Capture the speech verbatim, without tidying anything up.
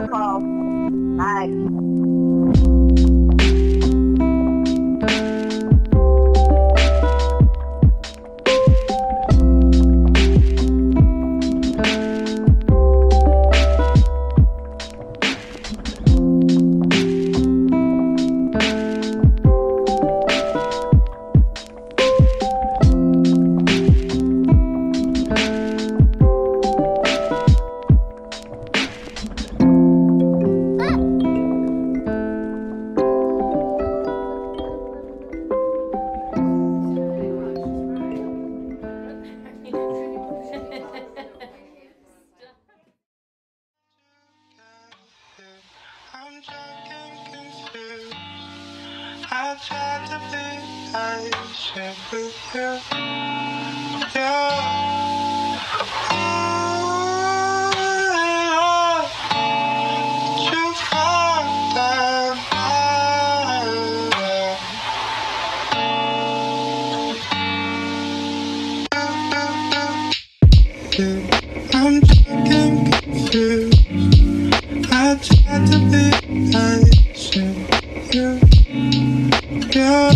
Wonderful. Bye. I've had a big relationship with you. Yeah. You've got that power. I'm taking confused. I've had a big relationship with you. Yeah.